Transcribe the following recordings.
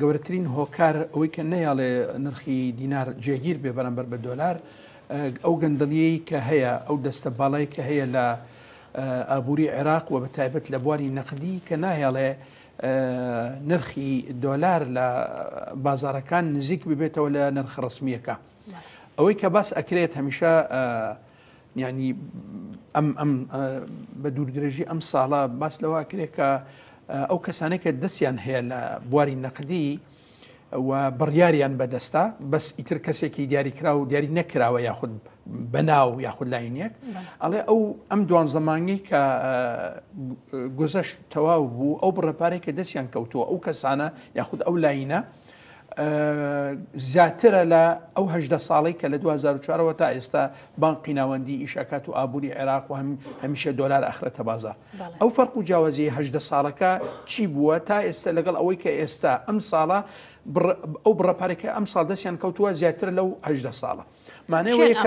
گەورەترین هۆکار ئەوەی کە نەیەڵێ نرخی دینار جێگیر بێ بەرامبەر بە دۆلار ئەو گەندەڵیەی کە هەیە ئەو دەستە باڵای کە هەیە لە ئابووری عێراق و بە تایبەت لە بواری نەقدی کە نایەڵێ نرخی دۆلار لە بازارەکان نزیک ببێتەوە لە نرخ ڕسمیەکە. ئەوەی کە باس ئەکرێت هەمیشە یعنی ئەم بە دووردرێژی ئەم ساڵە باس لەوە ئەکرێت کە ئەو کەسانەی کە دەستیان هەیە لە بواری نەقدی و بڕیاریان بەدەستە بەس ئیتر کەسێکی دیاریکرا و دیاری نەکراوە یاخود بەناو یاخود لاینەک ئەڵێ ئەم دوان زەمانی کە گذشت تەواو بوو ئەو بڕەپارەی کە دەستیان کەوتووە ئەو کەسانە یاخود ئەو لاینە زیاترە لە ئەو 18 ساڵی کە لە 2004ەوە تا ئێستا بانقی ناوەندی ئیشاکات و ئابووری عێراق و هەمیشە دۆلار ئەخرەتە بازار. ئەو فەرق و جیاوازی 18 ساڵەکە چی بووە تا ئێستا لەگەڵ ئەوەی کە ئێستا ئەم ساڵە ئەو بڕەپارێکە ئەم ساڵ دەستیان کەوتووە زیاتر لەو 18 ساڵە. معناوی کە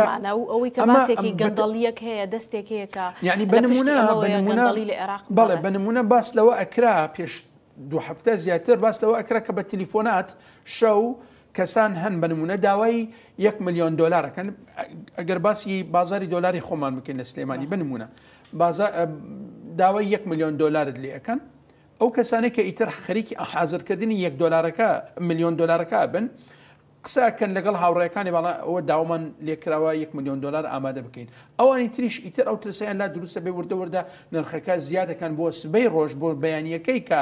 ئەوەی کە باسێکی گەندەڵیەک هەیە دەستێک هەیە کە یعنی بەنمونە باس لەوە ئەکرا پێش دو هەفتە زیاتر باس لەوە ئەکرا کە بە تەلەفۆنات شەو کەسان هەن بە نمونە داوای 1 میلیۆن دۆلارەکەن ئەگەر باسی بازاری دۆلاری خۆمان بکەین لە سلێمانی بنمونە داوای 1 میلیۆن دۆلارت لێەکەن ئەو کەسانێک کە ئیتر خەریکی حازرکردنی 1 میلیۆن دۆلارەکە بن قساکەن لەگەڵ هاوڕێیەکانی باڵا ئەوە داوامان لێکراوە 1 میلیۆن دۆلار ئامادە بکەین. ئەوانی تریش ئیتر ئەو ترسیان لا دروستە بێ وردەوەدا نرخەکە زیادەکەن بۆ سبەی ڕۆژ بۆ بەیانیەکەی کە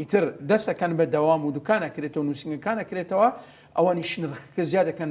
ئیتر دەستەکەن بە دەوام و دوکانەکرێتەوە و نووسنگەکانەکرێتەوە ئەوانیش نرخەکە زیادەکەن.